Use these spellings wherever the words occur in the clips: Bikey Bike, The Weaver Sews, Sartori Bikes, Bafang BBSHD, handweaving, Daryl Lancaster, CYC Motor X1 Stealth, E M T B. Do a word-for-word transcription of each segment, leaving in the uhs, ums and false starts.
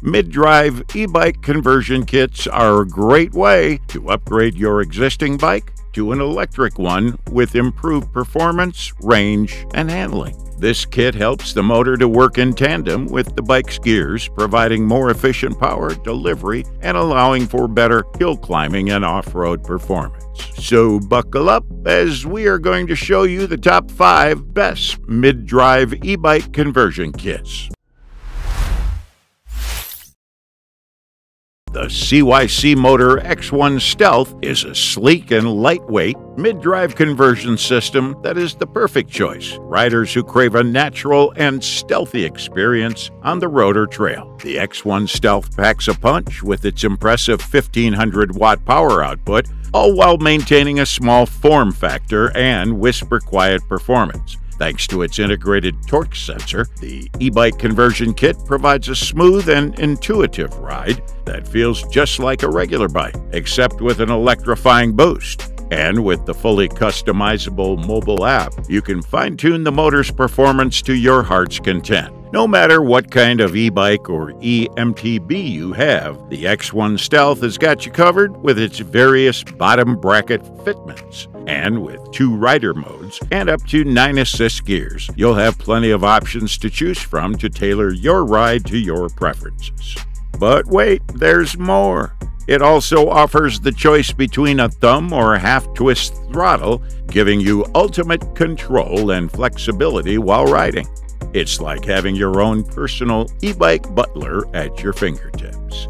Mid-drive e-bike conversion kits are a great way to upgrade your existing bike to an electric one with improved performance, range, and handling. This kit helps the motor to work in tandem with the bike's gears, providing more efficient power delivery and allowing for better hill climbing and off-road performance. So buckle up, as we are going to show you the top five best mid-drive e-bike conversion kits. The C Y C Motor X one Stealth is a sleek and lightweight mid-drive conversion system that is the perfect choice for riders who crave a natural and stealthy experience on the road or trail. The X one Stealth packs a punch with its impressive fifteen hundred watt power output, all while maintaining a small form factor and whisper-quiet performance. Thanks to its integrated torque sensor, the e-bike conversion kit provides a smooth and intuitive ride that feels just like a regular bike, except with an electrifying boost. And with the fully customizable mobile app, you can fine-tune the motor's performance to your heart's content. No matter what kind of e-bike or E M T B you have, the X one Stealth has got you covered with its various bottom bracket fitments. And with two rider modes and up to nine assist gears, you'll have plenty of options to choose from to tailor your ride to your preferences. But wait, there's more! It also offers the choice between a thumb or a half-twist throttle, giving you ultimate control and flexibility while riding. It's like having your own personal e-bike butler at your fingertips.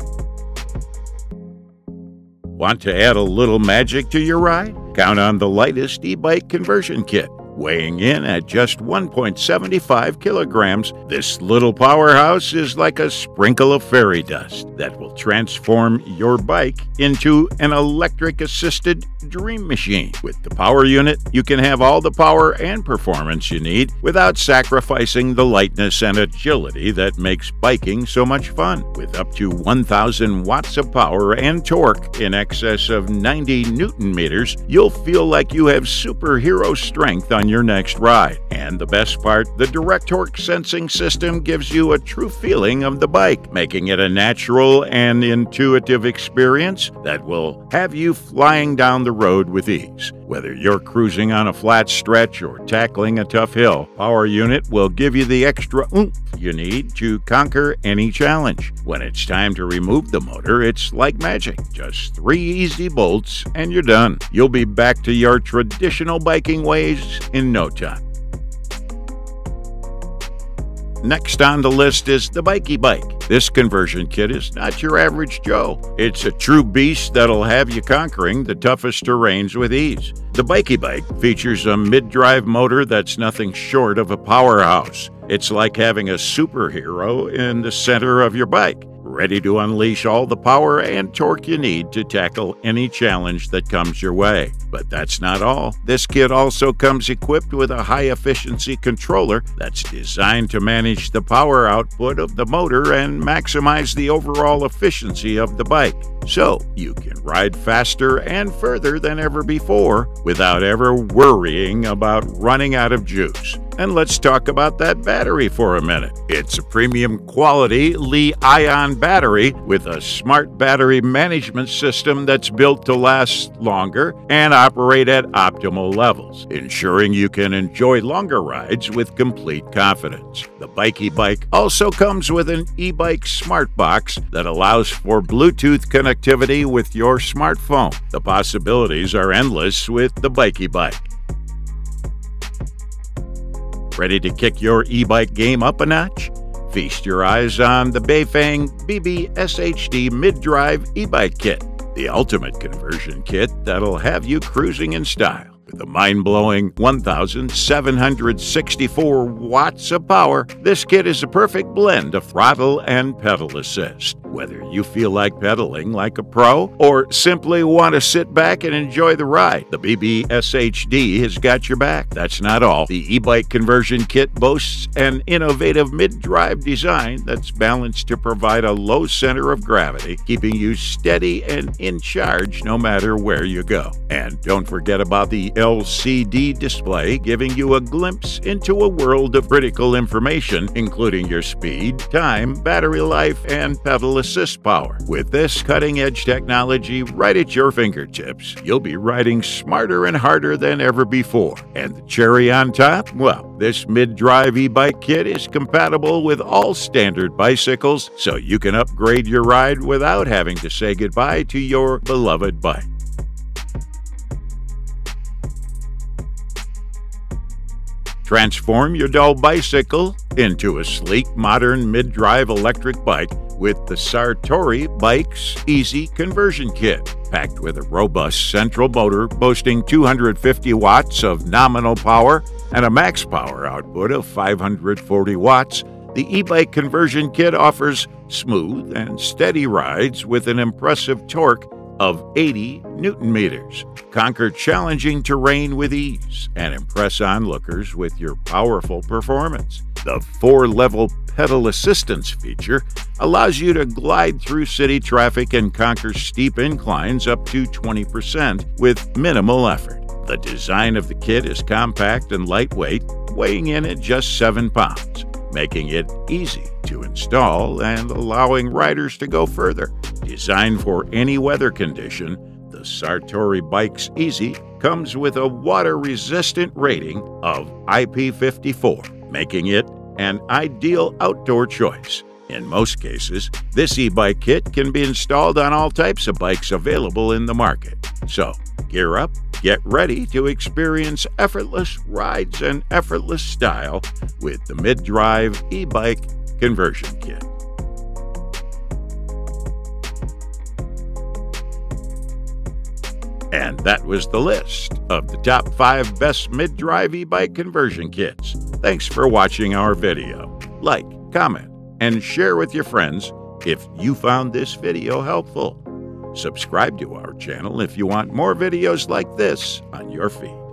Want to add a little magic to your ride? Count on the lightest e-bike conversion kit. Weighing in at just one point seven five kilograms, this little powerhouse is like a sprinkle of fairy dust that will transform your bike into an electric-assisted dream machine. With the power unit, you can have all the power and performance you need without sacrificing the lightness and agility that makes biking so much fun. With up to one thousand watts of power and torque in excess of ninety newton meters, you'll feel like you have superhero strength on your next ride. And the best part, the direct torque sensing system gives you a true feeling of the bike, making it a natural and intuitive experience that will have you flying down the road with ease. Whether you're cruising on a flat stretch or tackling a tough hill, Power Unit will give you the extra oomph you need to conquer any challenge. When it's time to remove the motor, it's like magic. Just three easy bolts and you're done. You'll be back to your traditional biking ways in no time. Next on the list is the Bikey Bike. This conversion kit is not your average Joe. It's a true beast that'll have you conquering the toughest terrains with ease. The Bikey Bike features a mid-drive motor that's nothing short of a powerhouse. It's like having a superhero in the center of your bike, ready to unleash all the power and torque you need to tackle any challenge that comes your way. But that's not all. This kit also comes equipped with a high-efficiency controller that's designed to manage the power output of the motor and maximize the overall efficiency of the bike. So you can ride faster and further than ever before without ever worrying about running out of juice. And let's talk about that battery for a minute. It's a premium quality Li-ion battery with a smart battery management system that's built to last longer and operate at optimal levels, ensuring you can enjoy longer rides with complete confidence. The Bikey Bike also comes with an e-bike smart box that allows for Bluetooth connectivity with your smartphone. The possibilities are endless with the Bikey Bike. Ready to kick your e-bike game up a notch? Feast your eyes on the Bafang B B S H D Mid-Drive E-Bike Kit, the ultimate conversion kit that'll have you cruising in style. With a mind-blowing one thousand seven hundred sixty-four watts of power, this kit is a perfect blend of throttle and pedal assist. whether you feel like pedaling like a pro or simply want to sit back and enjoy the ride, the B B S H D has got your back. That's not all. The e-bike conversion kit boasts an innovative mid-drive design that's balanced to provide a low center of gravity, keeping you steady and in charge no matter where you go. And don't forget about the L C D display, giving you a glimpse into a world of critical information, including your speed, time, battery life, and pedal assist power. With this cutting-edge technology right at your fingertips, you'll be riding smarter and harder than ever before. And the cherry on top? Well, this mid-drive e-bike kit is compatible with all standard bicycles, so you can upgrade your ride without having to say goodbye to your beloved bike. Transform your dull bicycle into a sleek, modern mid-drive electric bike with the Sartori Bikes Easy Conversion Kit. Packed with a robust central motor boasting two hundred fifty watts of nominal power and a max power output of five hundred forty watts, the e-bike conversion kit offers smooth and steady rides with an impressive torque of eighty newton meters. Conquer challenging terrain with ease and impress onlookers with your powerful performance. The four-level pedal assistance feature allows you to glide through city traffic and conquer steep inclines up to twenty percent with minimal effort. The design of the kit is compact and lightweight, weighing in at just seven pounds, making it easy to install and allowing riders to go further. Designed for any weather condition, the Sartori Bikes Easy comes with a water-resistant rating of I P fifty-four, making it an ideal outdoor choice. In most cases, this e-bike kit can be installed on all types of bikes available in the market. So, gear up, get ready to experience effortless rides and effortless style with the mid-drive e-bike conversion kit. And that was the list of the top five best mid-drive e-bike conversion kits. Thanks for watching our video. Like, comment, and share with your friends if you found this video helpful. Subscribe to our channel if you want more videos like this on your feed.